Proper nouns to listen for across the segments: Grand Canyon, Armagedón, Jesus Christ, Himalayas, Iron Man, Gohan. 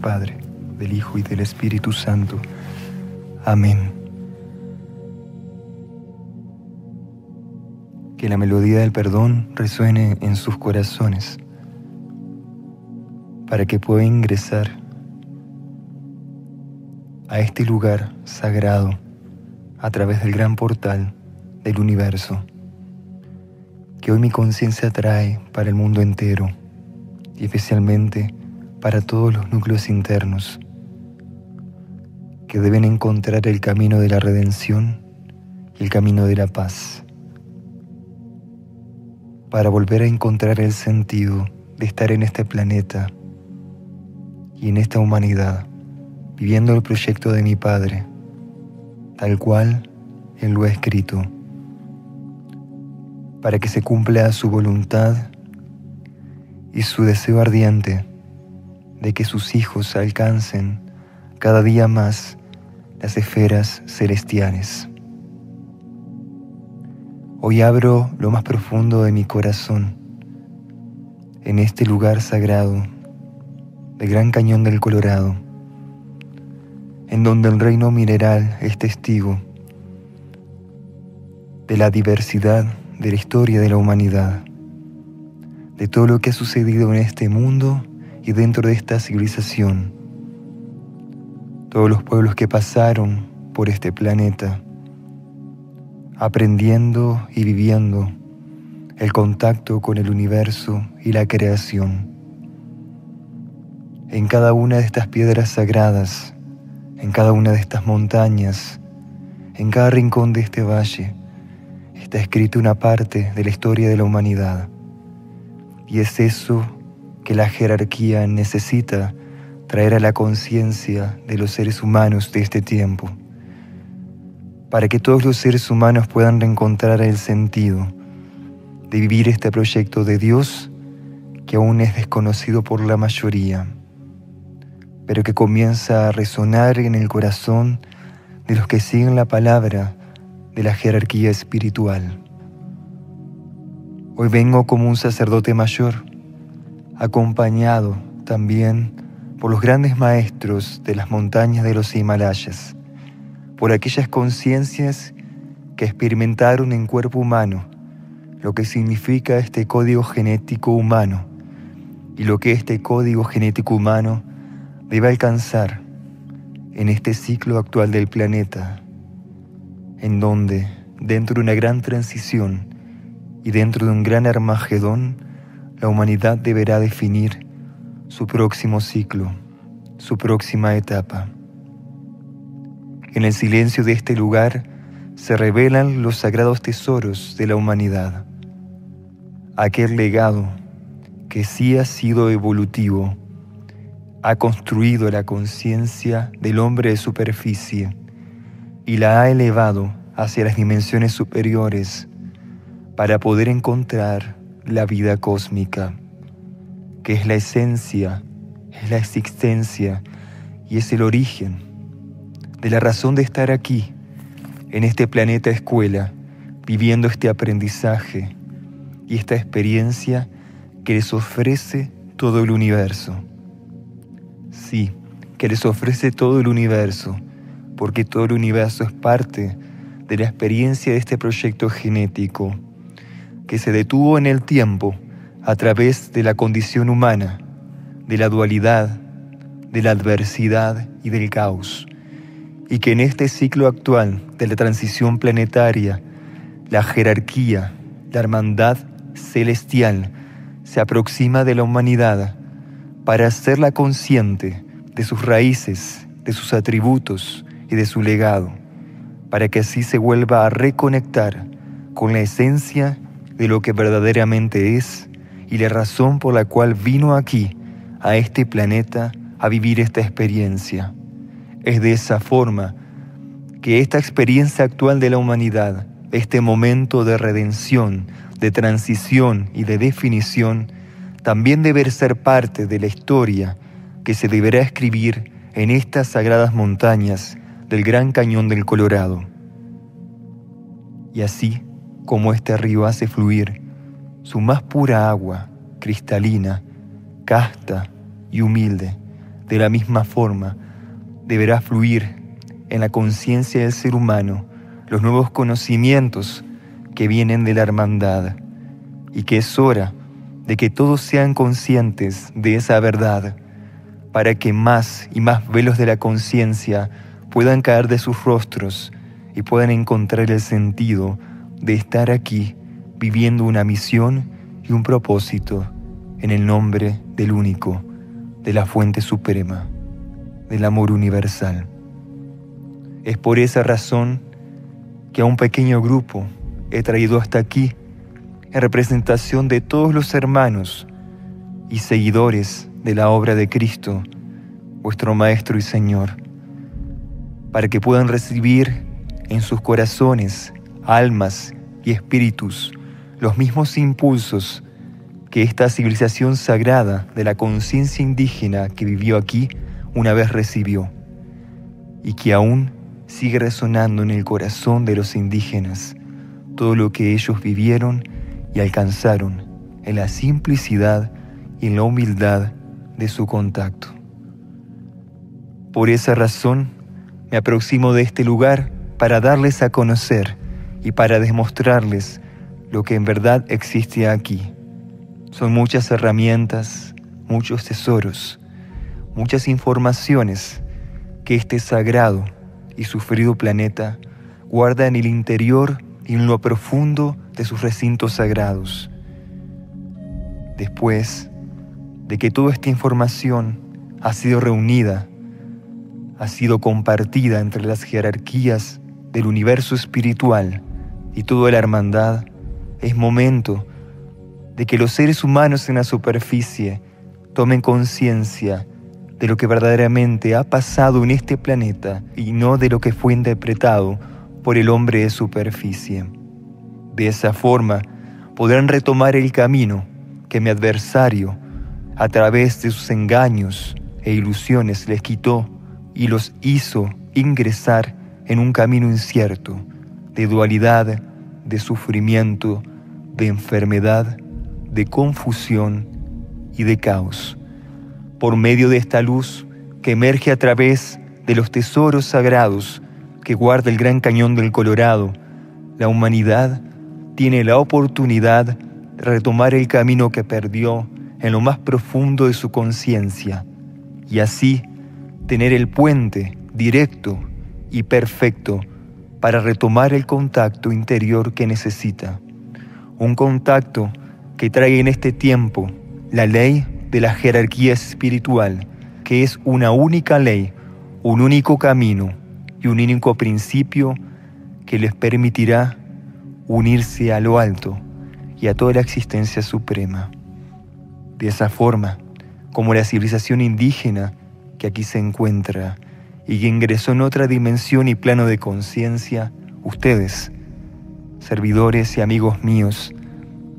Padre, del Hijo y del Espíritu Santo. Amén. Que la melodía del perdón resuene en sus corazones, para que pueda ingresar a este lugar sagrado a través del gran portal del universo, que hoy mi conciencia trae para el mundo entero y especialmente para todos los núcleos internos, que deben encontrar el camino de la redención y el camino de la paz, para volver a encontrar el sentido de estar en este planeta y en esta humanidad, viviendo el proyecto de mi Padre, tal cual Él lo ha escrito, para que se cumpla su voluntad y su deseo ardiente de que sus hijos alcancen cada día más las esferas celestiales. Hoy abro lo más profundo de mi corazón en este lugar sagrado del Gran Cañón del Colorado, en donde el reino mineral es testigo de la diversidad de la historia de la humanidad, de todo lo que ha sucedido en este mundo y dentro de esta civilización, todos los pueblos que pasaron por este planeta, aprendiendo y viviendo el contacto con el universo y la creación. En cada una de estas piedras sagradas, en cada una de estas montañas, en cada rincón de este valle, está escrita una parte de la historia de la humanidad. Y es eso que la jerarquía necesita traer a la conciencia de los seres humanos de este tiempo, para que todos los seres humanos puedan reencontrar el sentido de vivir este proyecto de Dios que aún es desconocido por la mayoría, pero que comienza a resonar en el corazón de los que siguen la palabra de la jerarquía espiritual. Hoy vengo como un sacerdote mayor, acompañado también por los grandes maestros de las montañas de los Himalayas, por aquellas conciencias que experimentaron en cuerpo humano lo que significa este código genético humano y lo que este código genético humano debe alcanzar en este ciclo actual del planeta, en donde, dentro de una gran transición y dentro de un gran Armagedón, la humanidad deberá definir su próximo ciclo, su próxima etapa. En el silencio de este lugar se revelan los sagrados tesoros de la humanidad, aquel legado que sí ha sido evolutivo, ha construido la conciencia del hombre de superficie y la ha elevado hacia las dimensiones superiores para poder encontrar la vida cósmica, que es la esencia, es la existencia y es el origen de la razón de estar aquí, en este planeta escuela, viviendo este aprendizaje y esta experiencia que les ofrece todo el universo. Sí, que les ofrece todo el universo, porque todo el universo es parte de la experiencia de este proyecto genético, que se detuvo en el tiempo a través de la condición humana, de la dualidad, de la adversidad y del caos, y que en este ciclo actual de la transición planetaria, la jerarquía, la hermandad celestial, se aproxima de la humanidad para hacerla consciente de sus raíces, de sus atributos y de su legado, para que así se vuelva a reconectar con la esencia de lo que verdaderamente es y la razón por la cual vino aquí, a este planeta, a vivir esta experiencia. Es de esa forma que esta experiencia actual de la humanidad, este momento de redención, de transición y de definición, también debe ser parte de la historia que se deberá escribir en estas sagradas montañas del Gran Cañón del Colorado. Y así como este río hace fluir su más pura agua, cristalina, casta y humilde, De la misma forma, deberá fluir en la conciencia del ser humano los nuevos conocimientos que vienen de la hermandad, y que es hora de que todos sean conscientes de esa verdad, para que más y más velos de la conciencia puedan caer de sus rostros y puedan encontrar el sentido de estar aquí viviendo una misión y un propósito en el nombre del único, de la fuente suprema, del amor universal. Es por esa razón que a un pequeño grupo he traído hasta aquí en representación de todos los hermanos y seguidores de la obra de Cristo, vuestro Maestro y Señor, para que puedan recibir en sus corazones, almas y espíritus los mismos impulsos que esta civilización sagrada de la conciencia indígena que vivió aquí una vez recibió, y que aún sigue resonando en el corazón de los indígenas todo lo que ellos vivieron y alcanzaron en la simplicidad y en la humildad de su contacto. Por esa razón me aproximo de este lugar para darles a conocer y para demostrarles lo que en verdad existe aquí. Son muchas herramientas, muchos tesoros, muchas informaciones que este sagrado y sufrido planeta guarda en el interior y en lo profundo de sus recintos sagrados. Después de que toda esta información ha sido reunida, ha sido compartida entre las jerarquías del universo espiritual y toda la hermandad, es momento de que los seres humanos en la superficie tomen conciencia de lo que verdaderamente ha pasado en este planeta y no de lo que fue interpretado por el hombre de superficie. De esa forma podrán retomar el camino que mi adversario, a través de sus engaños e ilusiones, les quitó y los hizo ingresar en un camino incierto, de dualidad, de sufrimiento, de enfermedad, de confusión y de caos. Por medio de esta luz que emerge a través de los tesoros sagrados que guarda el Gran Cañón del Colorado, la humanidad tiene la oportunidad de retomar el camino que perdió en lo más profundo de su conciencia, y así tener el puente directo y perfecto para retomar el contacto interior que necesita. Un contacto que trae en este tiempo la ley de la jerarquía espiritual, que es una única ley, un único camino y un único principio que les permitirá unirse a lo alto y a toda la existencia suprema. De esa forma, como la civilización indígena que aquí se encuentra y que ingresó en otra dimensión y plano de conciencia, ustedes, servidores y amigos míos,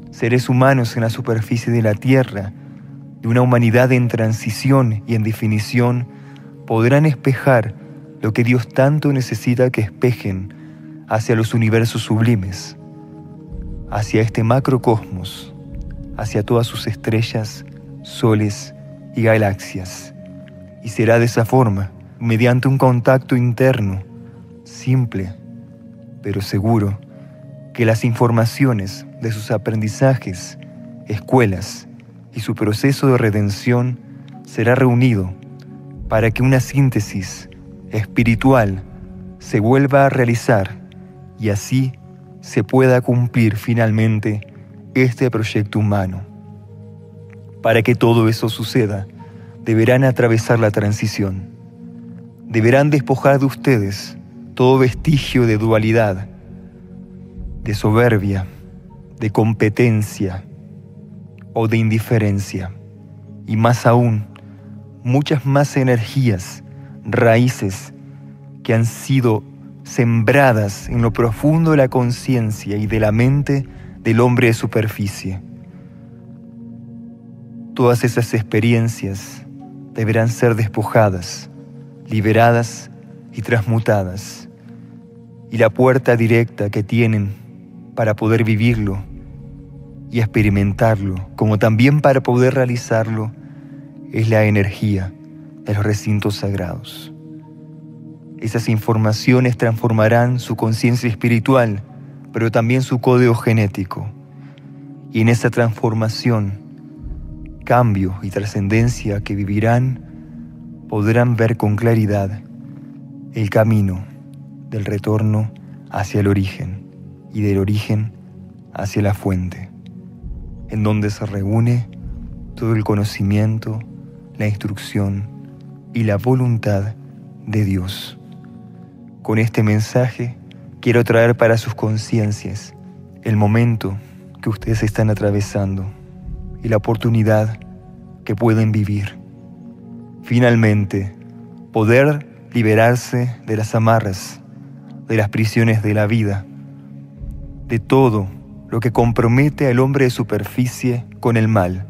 seres humanos en la superficie de la Tierra, de una humanidad en transición y en definición, podrán espejar lo que Dios tanto necesita que espejen hacia los universos sublimes, hacia este macrocosmos, hacia todas sus estrellas, soles y galaxias. Y será de esa forma, mediante un contacto interno, simple, pero seguro, que las informaciones de sus aprendizajes, escuelas y su proceso de redención será reunido para que una síntesis espiritual se vuelva a realizar y así se pueda cumplir finalmente este proyecto humano. Para que todo eso suceda, deberán atravesar la transición. Deberán despojar de ustedes todo vestigio de dualidad, de soberbia, de competencia o de indiferencia. Y más aún, muchas más energías, raíces que han sido sembradas en lo profundo de la conciencia y de la mente del hombre de superficie. Todas esas experiencias deberán ser despojadas, liberadas y transmutadas. Y la puerta directa que tienen para poder vivirlo y experimentarlo, como también para poder realizarlo, es la energía de los recintos sagrados. Esas informaciones transformarán su conciencia espiritual, pero también su código genético. Y en esa transformación, cambios y trascendencia que vivirán, podrán ver con claridad el camino del retorno hacia el origen y del origen hacia la fuente, en donde se reúne todo el conocimiento, la instrucción y la voluntad de Dios. Con este mensaje quiero traer para sus conciencias el momento que ustedes están atravesando y la oportunidad que pueden vivir. Finalmente, poder liberarse de las amarras, de las prisiones de la vida, de todo lo que compromete al hombre de superficie con el mal,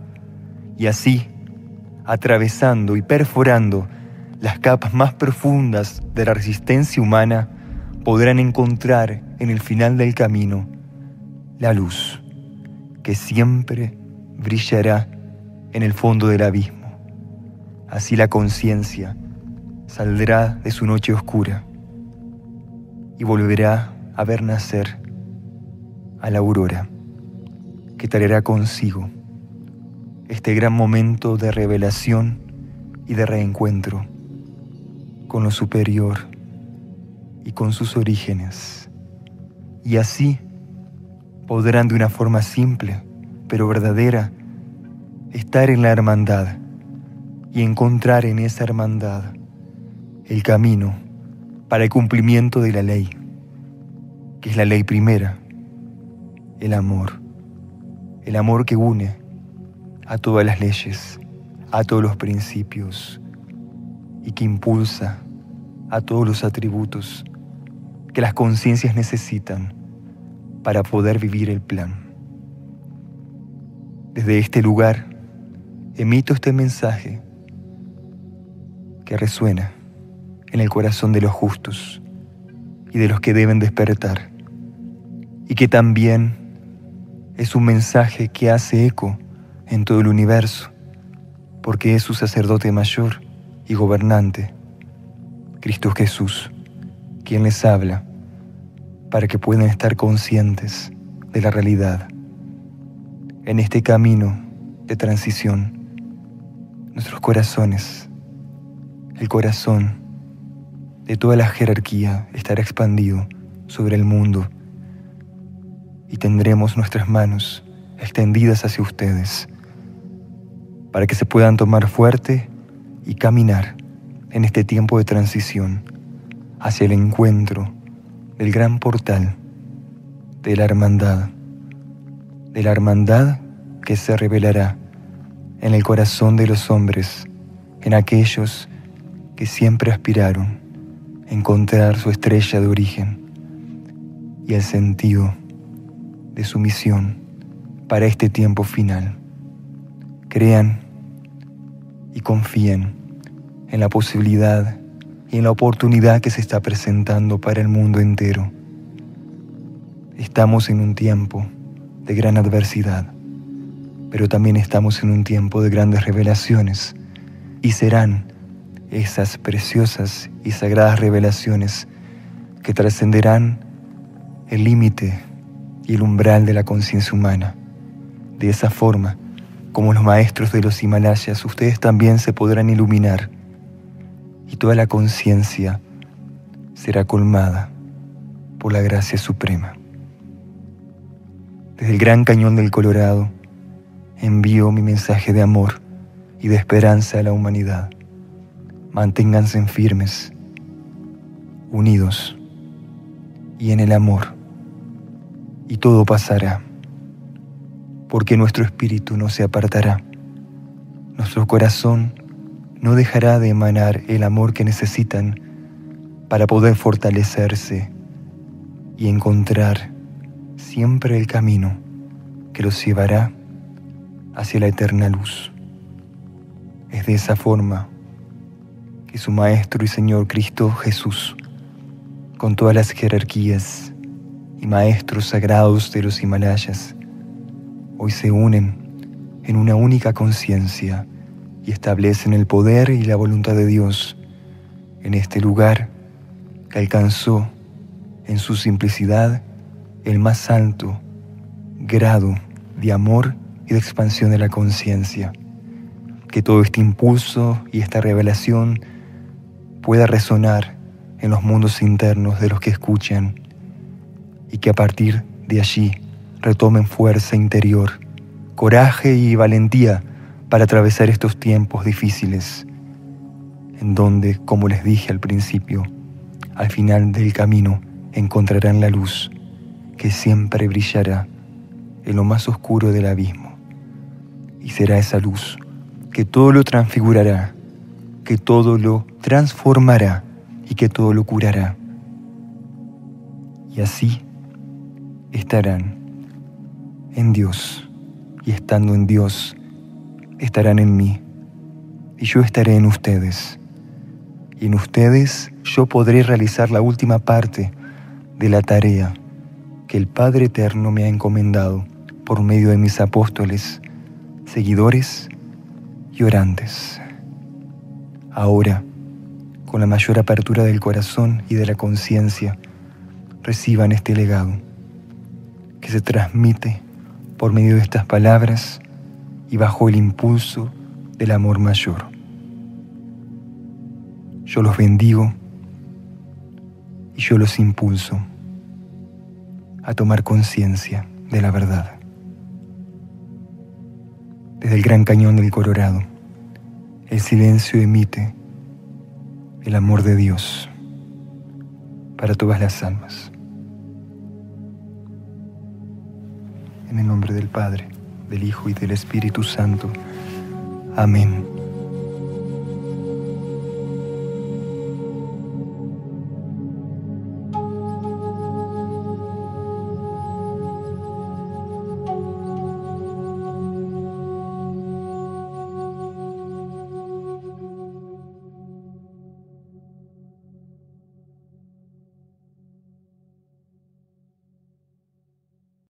y así, atravesando y perforando las capas más profundas de la resistencia humana, podrán encontrar en el final del camino la luz que siempre brillará en el fondo del abismo. Así la conciencia saldrá de su noche oscura y volverá a ver nacer a la aurora que traerá consigo este gran momento de revelación y de reencuentro con lo superior y con sus orígenes. Y así podrán, de una forma simple pero verdadera, estar en la hermandad y encontrar en esa hermandad el camino para el cumplimiento de la ley, que es la ley primera, el amor que une a todas las leyes, a todos los principios y que impulsa a todos los atributos que las conciencias necesitan para poder vivir el plan. Desde este lugar emito este mensaje que resuena en el corazón de los justos y de los que deben despertar, y que también es un mensaje que hace eco en todo el universo, porque es su sacerdote mayor y gobernante, Cristo Jesús, quien les habla para que puedan estar conscientes de la realidad. En este camino de transición, nuestros corazones, el corazón de toda la jerarquía, estará expandido sobre el mundo y tendremos nuestras manos extendidas hacia ustedes para que se puedan tomar fuerte y caminar en este tiempo de transición hacia el encuentro del gran portal de la hermandad, de la hermandad que se revelará en el corazón de los hombres, en aquellos que siempre aspiraron a encontrar su estrella de origen y el sentido de su misión para este tiempo final. Crean y confíen en la posibilidad y en la oportunidad que se está presentando para el mundo entero. Estamos en un tiempo de gran adversidad, pero también estamos en un tiempo de grandes revelaciones, y serán esas preciosas y sagradas revelaciones que trascenderán el límite y el umbral de la conciencia humana. De esa forma, como los maestros de los Himalayas, ustedes también se podrán iluminar y toda la conciencia será colmada por la gracia suprema. Desde el Gran Cañón del Colorado envío mi mensaje de amor y de esperanza a la humanidad. Manténganse firmes, unidos y en el amor, y todo pasará, porque nuestro espíritu no se apartará, nuestro corazón no dejará de emanar el amor que necesitan para poder fortalecerse y encontrar siempre el camino que los llevará hacia la eterna luz. Es de esa forma que su Maestro y Señor Cristo Jesús, con todas las jerarquías y maestros sagrados de los Himalayas, hoy se unen en una única conciencia y establecen el poder y la voluntad de Dios en este lugar que alcanzó en su simplicidad el más alto grado de amor y de expansión de la conciencia. Que todo este impulso y esta revelación pueda resonar en los mundos internos de los que escuchan y que a partir de allí retomen fuerza interior, coraje y valentía para atravesar estos tiempos difíciles, en donde, como les dije al principio, al final del camino encontrarán la luz que siempre brillará en lo más oscuro del abismo. Y será esa luz que todo lo transfigurará, que todo lo transformará y que todo lo curará. Y así estarán en Dios, y estando en Dios estarán en mí, y yo estaré en ustedes. Y en ustedes yo podré realizar la última parte de la tarea que el Padre Eterno me ha encomendado por medio de mis apóstoles, seguidores y orantes. Ahora, con la mayor apertura del corazón y de la conciencia, reciban este legado que se transmite por medio de estas palabras y bajo el impulso del amor mayor. Yo los bendigo y yo los impulso a tomar conciencia de la verdad. Desde el Gran Cañón del Colorado, el silencio emite el amor de Dios para todas las almas. En el nombre del Padre, del Hijo y del Espíritu Santo. Amén.